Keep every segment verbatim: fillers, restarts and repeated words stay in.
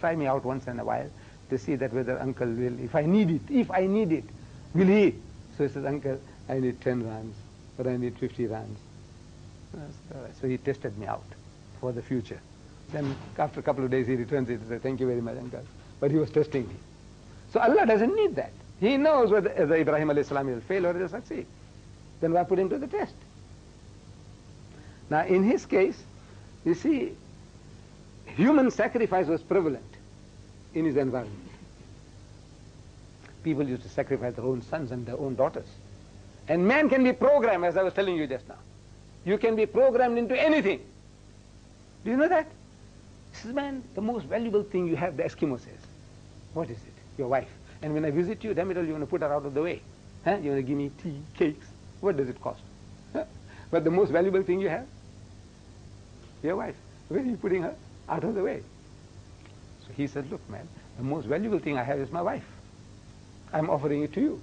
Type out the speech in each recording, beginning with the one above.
try me out once in a while to see that whether uncle will, if I need it, if I need it, will he? So he says, uncle, I need ten rands, or I need fifty rands. So he tested me out for the future. Then after a couple of days he returns it and says, thank you very much, uncle. But he was testing me. So Allah doesn't need that. He knows whether Ibrahim alayhi salam will fail or he will succeed. Then why put him to the test? Now in his case, you see, human sacrifice was prevalent in his environment. People used to sacrifice their own sons and their own daughters. And man can be programmed, as I was telling you just now. You can be programmed into anything. Do you know that? This is, man, the most valuable thing you have, the Eskimo says. What is it? Your wife. And when I visit you, damn it all, you want to put her out of the way. Huh? You want to give me tea, cakes. What does it cost? Huh? But the most valuable thing you have? Your wife. Where are you putting her? Out of the way. So he said, look, man, the most valuable thing I have is my wife. I'm offering it to you.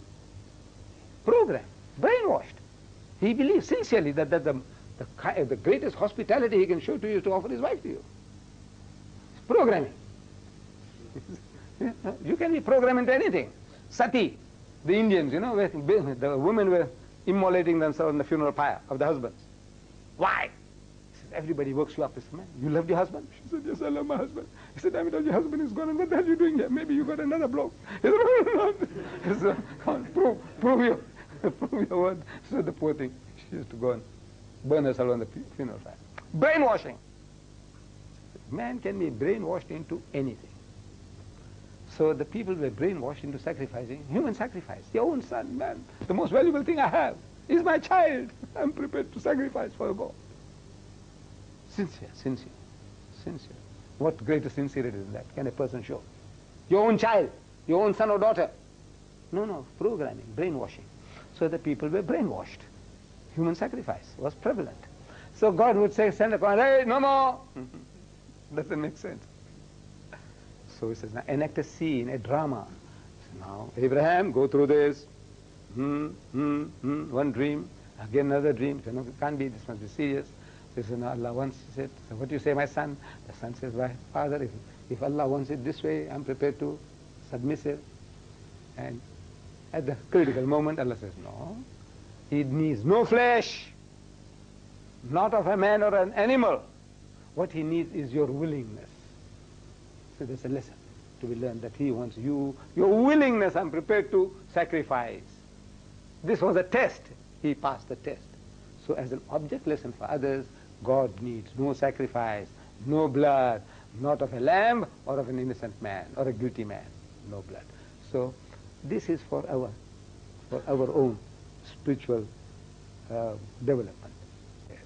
Program. Brainwashed. He believes sincerely that, that the, the, the greatest hospitality he can show to you is to offer his wife to you. It's programming. You can be programmed into anything. Sati, the Indians, you know, the women were immolating themselves on the funeral pyre of the husbands. Why? He says, everybody works you up. He says, man, you loved your husband? She said, yes, I love my husband. He said, damn it, your husband is gone, and what the hell are you doing here? Maybe you got another bloke. He said, prove, prove your prove your word. So the poor thing, she used to go and burn herself on the funeral pyre. Brainwashing. Man can be brainwashed into anything. So the people were brainwashed into sacrificing, human sacrifice, your own son, man. The most valuable thing I have is my child. I'm prepared to sacrifice for God. Sincere, sincere, sincere. What greater sincerity than that can a person show? Your own child, your own son or daughter. No, no, programming, brainwashing. So the people were brainwashed. Human sacrifice was prevalent. So God would say, send a command, hey, no more. Doesn't make sense. So he says, now enact a scene, a drama. So now, Abraham, go through this. Hmm, hmm, hmm, one dream, again another dream. So, no, it can't be, this must be serious. So he says, no, Allah wants it. So what do you say, my son? The son says, why, father, if, if Allah wants it this way, I'm prepared to submissive. And at the critical moment, Allah says, no, it needs no flesh, not of a man or an animal. What he needs is your willingness. So there's a lesson to be learned that he wants you, your willingness, I'm prepared to sacrifice. This was a test. He passed the test. So as an object lesson for others, God needs no sacrifice, no blood, not of a lamb or of an innocent man or a guilty man, no blood. So this is for our, for our own spiritual uh, development. Yes.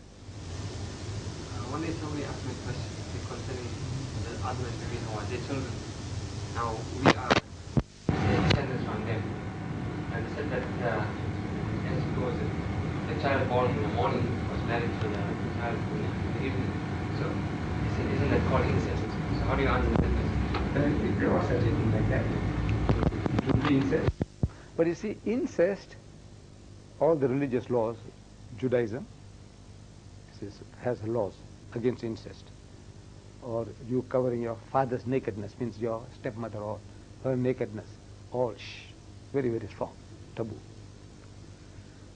Uh, one day somebody asked me a question concerning the Adam and Eve, who are their children. Now we are descendants from them, and said that uh, as it goes, the child born in the morning was married to the child born in the evening. So he said, isn't that called incest? So how do you answer that? It was such a thing like that. Incest. But you see, incest, all the religious laws, Judaism says, has laws against incest. Or you covering your father's nakedness, means your stepmother or her nakedness, all shh, very, very strong, taboo.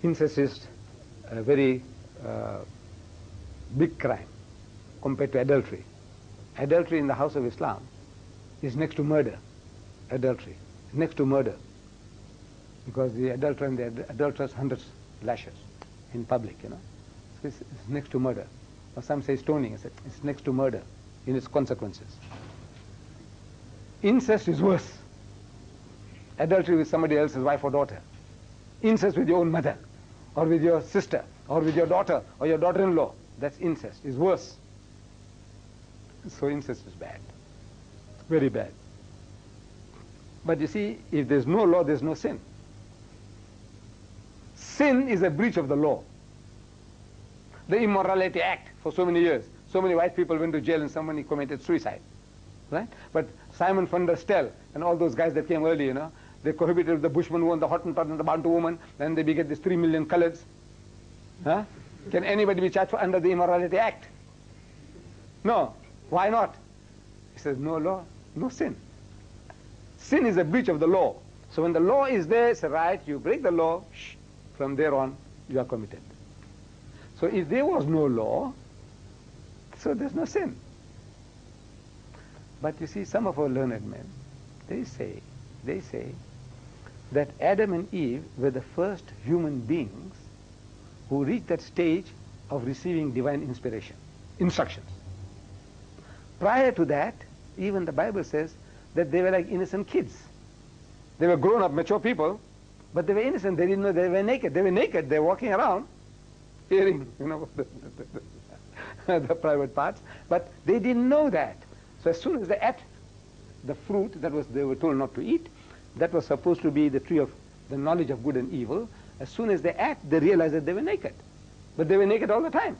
Incest is a very uh, big crime compared to adultery. Adultery in the house of Islam is next to murder, adultery. Next to murder, because the adulterer and the adulteress hundreds lashes in public, you know. So it's, it's next to murder. Or some say stoning. It's, it's next to murder in its consequences. Incest is worse. Adultery with somebody else's wife or daughter. Incest with your own mother, or with your sister, or with your daughter, or your daughter-in-law. That's incest. It's worse. So incest is bad. Very bad. But you see, if there's no law, there's no sin. Sin is a breach of the law. The Immorality Act, for so many years, so many white people went to jail and somebody committed suicide, right? But Simon von der Stel and all those guys that came early, you know, they prohibited the Bushman woman, the Hottentot and the Bantu woman, then they beget these three million coloreds. Huh? Can anybody be charged for under the Immorality Act? No. Why not? He says, no law, no sin. Sin is a breach of the law. So when the law is there, it's a right, you break the law, shh, from there on, you are committed. So if there was no law, so there's no sin. But you see, some of our learned men, they say, they say that Adam and Eve were the first human beings who reached that stage of receiving divine inspiration, instructions. Prior to that, even the Bible says that they were like innocent kids. They were grown-up, mature people, but they were innocent. They didn't know they were naked. They were naked. They were walking around, hearing, you know, the, the, the, the private parts. But they didn't know that. So as soon as they ate the fruit that was they were told not to eat, that was supposed to be the tree of the knowledge of good and evil, as soon as they ate, they realized that they were naked. But they were naked all the time,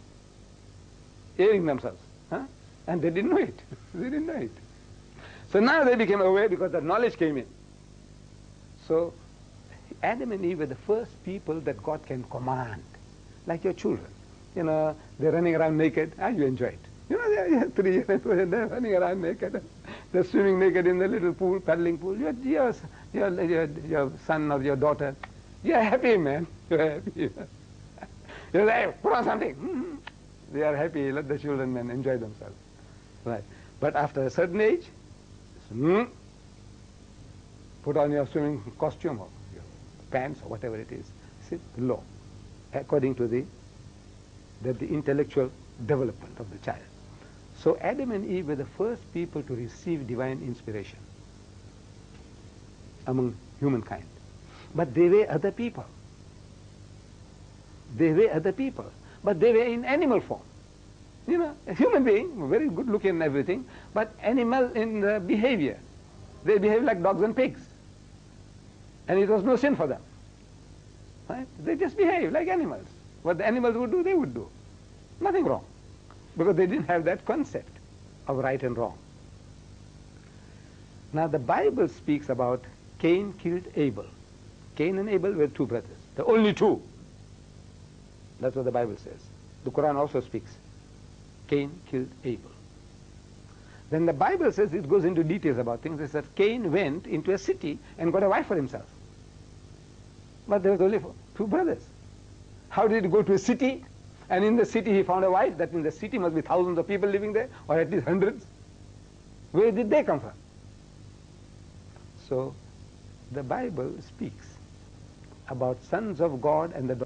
airing themselves. Huh? And they didn't know it. They didn't know it. So now they became aware because that knowledge came in. So Adam and Eve were the first people that God can command, like your children. You know, they're running around naked, and you enjoy it. You know, they're three years old and they're running around naked. They're swimming naked in the little pool, paddling pool. Your, your, your, your son or your daughter, you're happy, man. You're happy. You're like, hey, put on something. Mm-hmm. They are happy. Let the children man, enjoy themselves. Right. But after a certain age, mm, put on your swimming costume or your pants or whatever it is. See, the law, according to the, that the intellectual development of the child. So Adam and Eve were the first people to receive divine inspiration among humankind. But they were other people. They were other people. But they were in animal form. You know, a human being, very good looking and everything, but animal in the behavior. They behave like dogs and pigs. And it was no sin for them. Right? They just behave like animals. What the animals would do, they would do. Nothing wrong. Because they didn't have that concept of right and wrong. Now the Bible speaks about Cain killed Abel. Cain and Abel were two brothers, the only two. That's what the Bible says. The Quran also speaks. Cain killed Abel. Then the Bible says, it goes into details about things. It says that Cain went into a city and got a wife for himself. But there was only two brothers. How did he go to a city? And in the city he found a wife. That means the city must be thousands of people living there, or at least hundreds. Where did they come from? So the Bible speaks about sons of God and the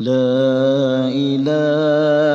La ilaha